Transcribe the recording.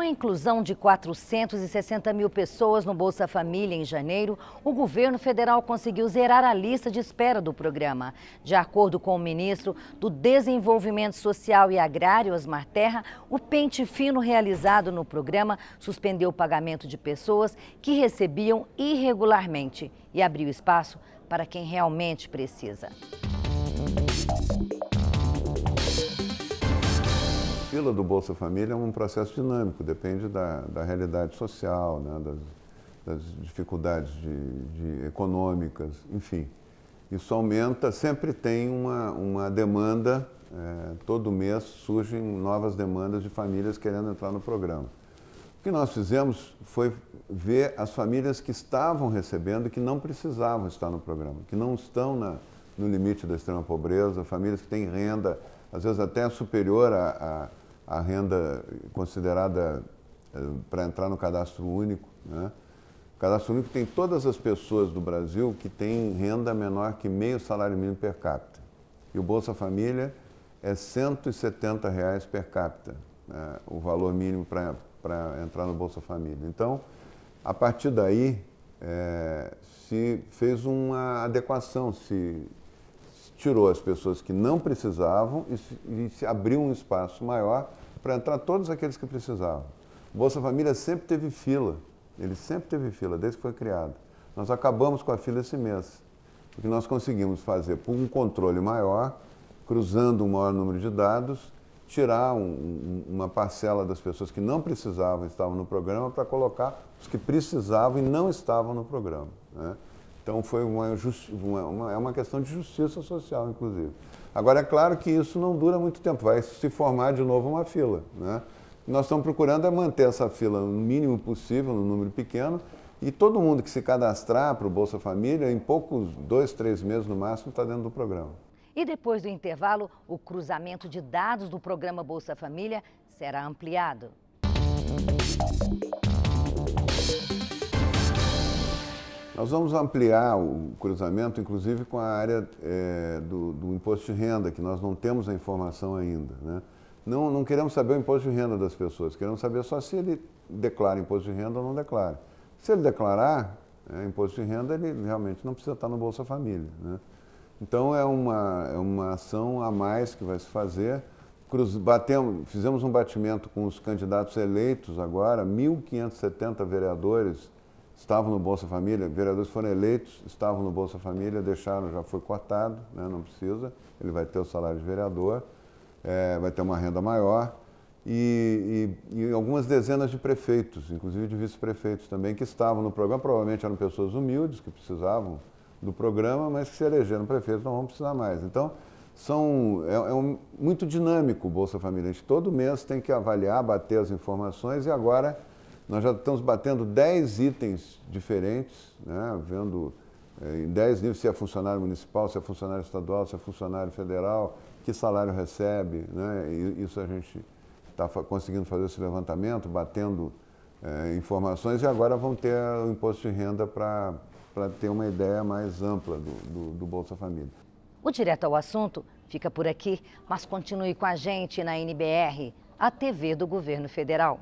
Com a inclusão de 460 mil pessoas no Bolsa Família em janeiro, o governo federal conseguiu zerar a lista de espera do programa. De acordo com o ministro do Desenvolvimento Social e Agrário, Osmar Terra, o pente fino realizado no programa suspendeu o pagamento de pessoas que recebiam irregularmente e abriu espaço para quem realmente precisa. A fila do Bolsa Família é um processo dinâmico, depende da realidade social, né, das dificuldades de econômicas, enfim. Isso aumenta, sempre tem uma demanda, todo mês surgem novas demandas de famílias querendo entrar no programa. O que nós fizemos foi ver as famílias que estavam recebendo e que não precisavam estar no programa, que não estão no limite da extrema pobreza, famílias que têm renda, às vezes até superior a renda considerada para entrar no Cadastro Único, né? O Cadastro Único tem todas as pessoas do Brasil que têm renda menor que meio salário mínimo per capita. E o Bolsa Família é R$ 170 per capita, né? O valor mínimo para entrar no Bolsa Família. Então, a partir daí, se fez uma adequação, se tirou as pessoas que não precisavam e se abriu um espaço maior para entrar todos aqueles que precisavam. O Bolsa Família sempre teve fila, ele sempre teve fila, desde que foi criado. Nós acabamos com a fila esse mês. O que nós conseguimos fazer, por um controle maior, cruzando um maior número de dados, tirar uma parcela das pessoas que não precisavam e estavam no programa para colocar os que precisavam e não estavam no programa, né? Então, foi uma questão de justiça social, inclusive. Agora, é claro que isso não dura muito tempo, vai se formar de novo uma fila, né? Nós estamos procurando é manter essa fila no mínimo possível, no número pequeno, e todo mundo que se cadastrar para o Bolsa Família, em poucos 2, 3 meses no máximo, está dentro do programa. E depois do intervalo, o cruzamento de dados do programa Bolsa Família será ampliado. Nós vamos ampliar o cruzamento, inclusive, com a área do imposto de renda, que nós não temos a informação ainda, né? Não queremos saber o imposto de renda das pessoas, queremos saber só se ele declara imposto de renda ou não declara. Se ele declarar imposto de renda, ele realmente não precisa estar no Bolsa Família, né? Então, é uma ação a mais que vai se fazer. Fizemos um batimento com os candidatos eleitos agora, 1.570 vereadores estavam no Bolsa Família, vereadores foram eleitos, estavam no Bolsa Família, deixaram, já foi cortado, né? Não precisa, ele vai ter o salário de vereador, vai ter uma renda maior, e algumas dezenas de prefeitos, inclusive de vice-prefeitos também, que estavam no programa, provavelmente eram pessoas humildes que precisavam do programa, mas que se elegeram prefeitos não vão precisar mais. Então, muito dinâmico o Bolsa Família, a gente todo mês tem que avaliar, bater as informações, e agora nós já estamos batendo 10 itens diferentes, né? Vendo em 10 níveis, se é funcionário municipal, se é funcionário estadual, se é funcionário federal, que salário recebe, né? Isso a gente está conseguindo fazer esse levantamento, batendo informações, e agora vão ter o imposto de renda para ter uma ideia mais ampla do Bolsa Família. O Direto ao Assunto fica por aqui, mas continue com a gente na NBR, a TV do Governo Federal.